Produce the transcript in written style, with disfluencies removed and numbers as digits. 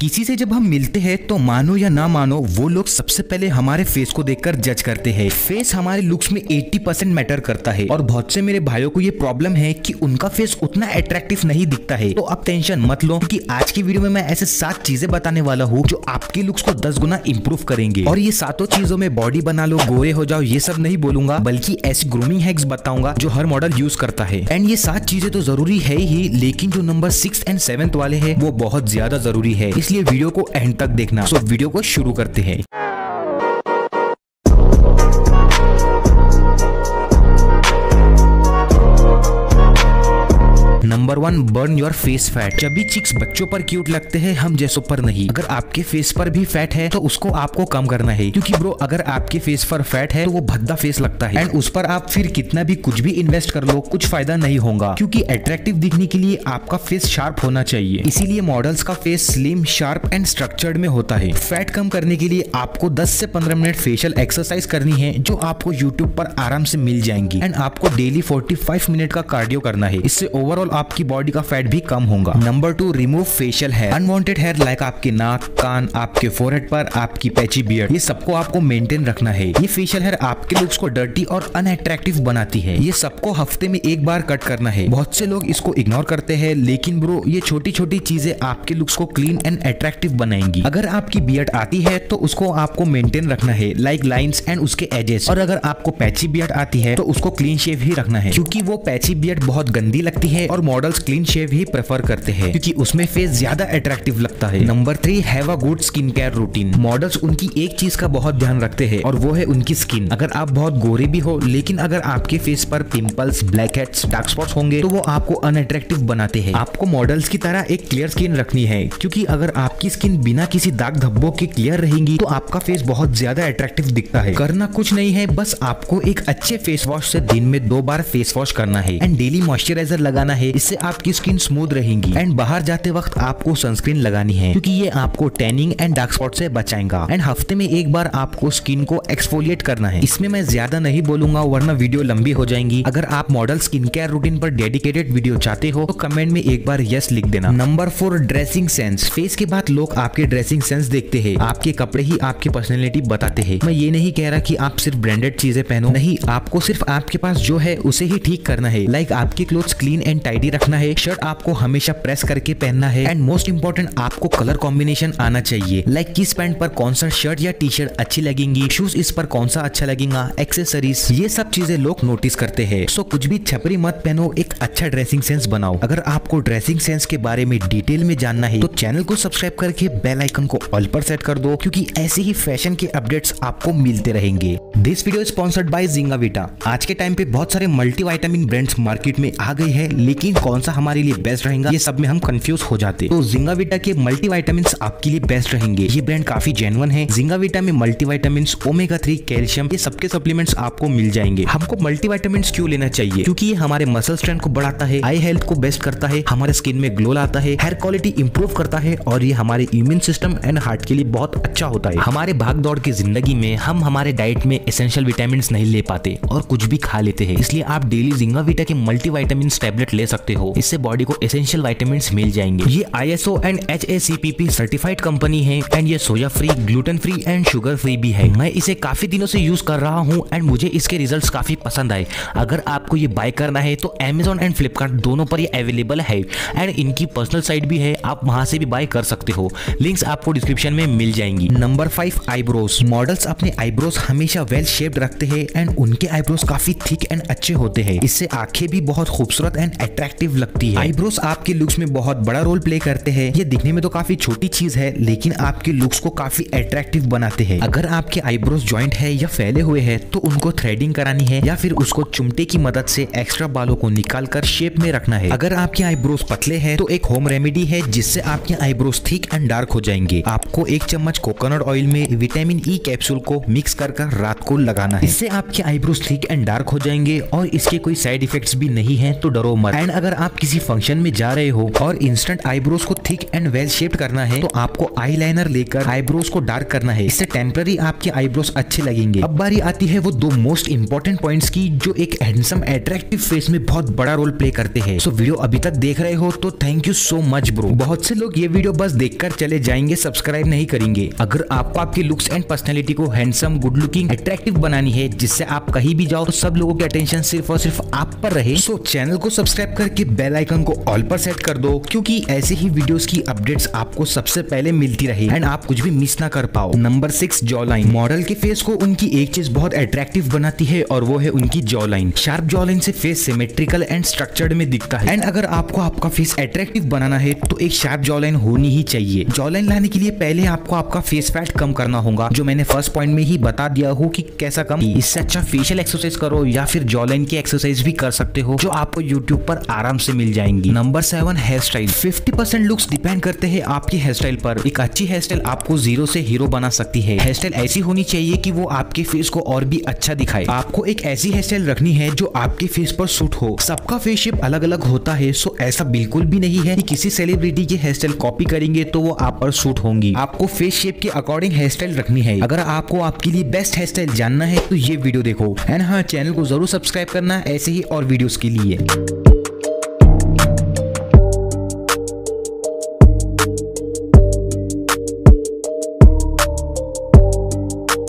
किसी से जब हम मिलते हैं तो मानो या ना मानो वो लोग सबसे पहले हमारे फेस को देखकर जज करते हैं। फेस हमारे लुक्स में 80% मैटर करता है और बहुत से मेरे भाइयों को ये प्रॉब्लम है कि उनका फेस उतना अट्रैक्टिव नहीं दिखता है। तो आप टेंशन मत लो कि आज की वीडियो में मैं ऐसे 7 चीजें बताने वाला हूँ जो आपके लुक्स को 10 गुना इम्प्रूव करेंगे। और ये 7 चीजों में बॉडी बना लो, गोरे हो जाओ, ये सब नहीं बोलूंगा, बल्कि ऐसी ग्रूमिंग हैक्स बताऊंगा जो हर मॉडल यूज करता है। एंड ये 7 चीजें तो जरूरी है ही, लेकिन जो नंबर 6 और 7 वाले है वो बहुत ज्यादा जरूरी है, इसलिए वीडियो को एंड तक देखना। सो वीडियो को शुरू करते हैं। नंबर 1, burn your face fat. Chubby cheeks बच्चों पर क्यूट लगते हैं, हम जैसों पर नहीं। अगर आपके फेस पर भी फैट है तो उसको आपको कम करना है, क्योंकि ब्रो अगर आपके फेस पर फैट है तो वो भद्दा फेस लगता है एंड उस पर आप फिर कितना भी कुछ भी इन्वेस्ट कर लो कुछ फायदा नहीं होगा, क्योंकि अट्रैक्टिव दिखने के लिए आपका फेस शार्प होना चाहिए। इसीलिए मॉडल्स का face slim, sharp and structured में होता है। फैट कम करने के लिए आपको 10 से 15 मिनट फेशियल एक्सरसाइज करनी है जो आपको यूट्यूब पर आराम से मिल जाएंगी एंड आपको डेली 45 मिनट का कार्डियो करना है। इससे ओवरऑल आपकी बॉडी का फैट भी कम होगा। Number 2, remove facial hair. Unwanted hair like आपके नाक, कान, आपके फोरहेड पर आपकी पैची बियर्ड, ये सबको आपको मेंटेन रखना है। ये फेशियल हेयर आपके लुक्स को डर्टी और अनअट्रैक्टिव बनाती है। ये सबको हफ्ते में 1 बार कट करना है। बहुत से लोग इसको इग्नोर करते हैं, लेकिन ब्रो ये छोटी छोटी चीजें आपके लुक्स को क्लीन एंड अट्रैक्टिव बनाएंगी। अगर आपकी बियर्ड आती है तो उसको आपको मेंटेन रखना है, लाइक लाइन्स एंड उसके एजेस। और अगर आपको पैची बियर्ड आती है तो उसको क्लीन शेव ही रखना है, क्योंकि वो पैची बियर्ड बहुत गंदी लगती है और मॉडल्स क्लीन शेव ही प्रेफर करते हैं, क्योंकि उसमें फेस ज्यादा अट्रैक्टिव लगता है। Number 3, have a good skin care routine. Models उनकी एक चीज का बहुत ध्यान रखते हैं और वो है उनकी स्किन। अगर आप बहुत गोरे भी हो लेकिन अगर आपके फेस पर pimples, black heads, dark spots होंगे तो वो आपको अनअट्रैक्टिव बनाते हैं। आपको मॉडल्स की तरह एक क्लियर स्किन रखनी है, क्योंकि अगर आपकी स्किन बिना किसी दाग धब्बों के क्लियर रहेगी तो आपका फेस बहुत ज्यादा अट्रैक्टिव दिखता है। करना कुछ नहीं है, बस आपको एक अच्छे फेस वॉश से दिन में 2 बार फेस वॉश करना है एंड डेली मॉइस्चराइजर लगाना है। इससे आपकी स्किन स्मूथ रहेगी एंड बाहर जाते वक्त आपको सनस्क्रीन लगानी है, क्योंकि ये आपको टैनिंग एंड डार्क स्पॉट से बचाएगा। एंड हफ्ते में 1 बार आपको स्किन को एक्सफोलिएट करना है। इसमें मैं ज्यादा नहीं बोलूंगा वरना वीडियो लंबी हो जाएंगी। अगर आप मॉडल स्किन केयर रूटीन पर डेडिकेटेड वीडियो चाहते हो तो कमेंट में 1 बार यस लिख देना। Number 4, dressing sense. फेस के बाद लोग आपके ड्रेसिंग सेंस देखते हैं। आपके कपड़े ही आपकी पर्सनैलिटी बताते हैं। मैं ये नहीं कह रहा कि आप सिर्फ ब्रांडेड चीजें पहनो, नहीं, आपको सिर्फ आपके पास जो है उसे ही ठीक करना है। लाइक आपके क्लोथ्स क्लीन एंड टाइडी रखना है, शर्ट आपको हमेशा प्रेस करके पहनना है एंड मोस्ट इम्पोर्टेंट आपको कलर कॉम्बिनेशन आना चाहिए। लाइक किस पैंट पर कौन सा शर्ट या टी शर्ट अच्छी लगेंगी, शूज इस पर कौन सा अच्छा लगेगा, एक्सेसरीज, ये सब चीजें लोग नोटिस करते हैं। सो कुछ भी छपरी मत पहनो, एक अच्छा ड्रेसिंग सेंस बनाओ। अगर आपको ड्रेसिंग सेंस के बारे में डिटेल में जानना है तो चैनल को सब्सक्राइब करके बेल आइकन को ऑल पर सेट कर दो, क्योंकि ऐसे ही फैशन के अपडेट्स आपको मिलते रहेंगे। This video sponsored by जिंगाविटा। आज के टाइम पे बहुत सारे मल्टीविटामिन ब्रांड्स मार्केट में आ गए हैं, लेकिन कौन सा हमारे लिए बेस्ट रहेगा ये सब में हम कंफ्यूज हो जाते। तो जिंगाविटा के मल्टीविटामिन्स आपके लिए बेस्ट रहेंगे। ये ब्रांड काफी जेन्युइन है। जिंगाविटा में मल्टीविटामिन्स, ओमेगा 3, कैल्शियम, ये सबके सप्लीमेंट्स आपको मिल जाएंगे। हमको मल्टीविटामिन्स क्यों लेना चाहिए? क्योंकि ये हमारे मसल स्ट्रेंथ को बढ़ाता है, आई हेल्थ को बेस्ट करता है, हमारे स्किन में ग्लो लाता है, हेयर क्वालिटी इंप्रूव करता है और ये हमारे इम्यून सिस्टम एंड हार्ट के लिए बहुत अच्छा होता है। हमारे भाग दौड़ की जिंदगी में हम हमारे डाइट में एसेंशियल विटामिन्स नहीं ले पाते और कुछ भी खा लेते हैं, इसलिए आप डेली जिंगाविटा के मल्टीविटामिन्स टैबलेट ले सकते हो। इससे बॉडी को एसेंशियल विटामिन्स मिल जाएंगे। ये ISO and HACCP certified company है एंड ये soya free, gluten free and sugar free भी है। मैं इसे काफी दिनों से यूज कर रहा हूँ एंड मुझे इसके रिजल्ट्स काफी पसंद आए। अगर आपको ये बाय करना है तो Amazon एंड फ्लिपकार्ट दोनों पर ये अवेलेबल है एंड इनकी पर्सनल साइट भी है, आप वहाँ से भी बाय कर सकते हो। लिंक्स आपको डिस्क्रिप्शन में मिल जाएंगी। Number 5, eyebrows. मॉडल्स अपने आईब्रोज हमेशा वेल शेप्ड रखते हैं एंड उनके आईब्रोज काफी थिक एंड अच्छे होते हैं। इससे आंखें भी बहुत खूबसूरत एंड अट्रैक्टिव लगती है। आईब्रोज आपके लुक्स में बहुत बड़ा रोल प्ले करते हैं। ये दिखने में तो काफी छोटी चीज है, लेकिन आपके लुक्स को काफी अट्रैक्टिव बनाते हैं। अगर आपके आईब्रोज जॉइंट है या फैले हुए हैं तो उनको थ्रेडिंग करानी है या फिर उसको चिमटे की मदद से एक्स्ट्रा बालों को निकाल कर शेप में रखना है। अगर आपके आईब्रोज पतले हैं तो एक होम रेमेडी है जिससे आपके आईब्रोज थिक एंड डार्क हो जाएंगे। आपको 1 चम्मच कोकोनट ऑयल में विटामिन E कैप्सूल को मिक्स कर रात को लगाना है। इससे आपके आईब्रोज थिक एंड डार्क हो जाएंगे और इसके कोई साइड इफेक्ट भी नहीं है, तो डरो मत। एंड अगर आप किसी फंक्शन में जा रहे हो और इंस्टेंट आईब्रोज को थिक एंड वेल शेप्ड करना है तो आपको आईलाइनर लेकर आईब्रोज को डार्क करना है। इससे टेम्पररी आपके आईब्रोज अच्छे लगेंगे। अब बारी आती है वो दो मोस्ट इंपॉर्टेंट पॉइंट्स की जो एक हैंडसम एट्रैक्टिव फेस में बहुत बड़ा रोल प्ले करते हैं। सो वीडियो अभी तक देख रहे हो तो thank you so much bro. बहुत से लोग ये वीडियो बस देखकर चले जाएंगे, सब्सक्राइब नहीं करेंगे। अगर आपको आपके लुक्स एंड पर्सनैलिटी को हैंडसम, गुड लुकिंग, अट्रैक्टिव बनानी है जिससे आप कहीं भी जाओ तो सब लोगों की अटेंशन सिर्फ और सिर्फ आप पर रहे, सो चैनल को सब्सक्राइब करके बेल आइकन को ऑल पर सेट कर दो, क्योंकि ऐसे ही वीडियोस की अपडेट्स आपको सबसे पहले मिलती रहे एंड आप कुछ भी मिस ना कर पाओ। Number 6, jaw line. मॉडल के फेस को उनकी एक चीज बहुत अट्रैक्टिव बनाती है और वो है उनकी jaw line. Sharp jaw line से फेस सिमेट्रिकल एंड स्ट्रक्चर्ड में दिखता है एंड अगर आपको आपका फेस अट्रैक्टिव बनाना है तो एक शार्प जॉ लाइन होनी ही चाहिए। जॉ लाइन लाने के लिए पहले आपको आपका फेस फैट कम करना होगा, जो मैंने फर्स्ट पॉइंट में ही बता दिया हूँ कि कैसा कम। इससे अच्छा फेशियल एक्सरसाइज करो या फिर जॉ लाइन की एक्सरसाइज भी कर सकते हो, जो आपको YouTube पर आराम से मिल जाएंगी। Number 7, hair style. 50% looks depend करते हैं आपके हेयर स्टाइल पर। एक अच्छी हेयर स्टाइल आपको 0 से हीरो बना सकती है। हेयर स्टाइल ऐसी होनी चाहिए कि वो आपके फेस को और भी अच्छा दिखाए। आपको एक ऐसी हेयर स्टाइल रखनी है जो आपके फेस पर सूट हो। सबका फेस शेप अलग अलग होता है, सो ऐसा बिल्कुल भी नहीं है कि किसी सेलिब्रिटी की हेयर स्टाइल कॉपी करेंगे तो वो आप पर सूट होंगी। आपको फेस शेप के अकॉर्डिंग हेयर स्टाइल रखनी है। अगर आपको आपके लिए बेस्ट हेयर स्टाइल जानना है तो ये वीडियो देखो एंड हाँ, चैनल को जरूर सब्सक्राइब करना ऐसे ही और वीडियोस के लिए।